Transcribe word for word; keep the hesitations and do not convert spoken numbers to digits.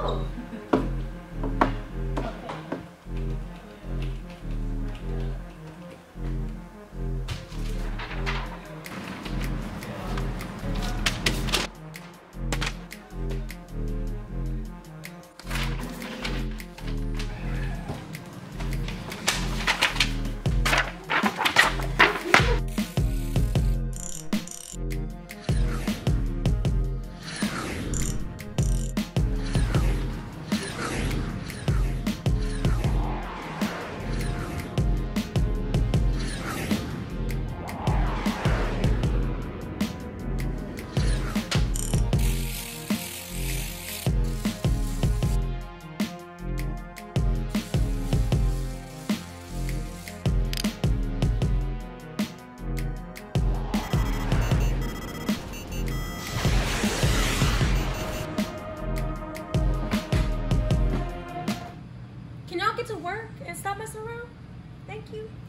Oh. Can y'all get to work and stop messing around? Thank you.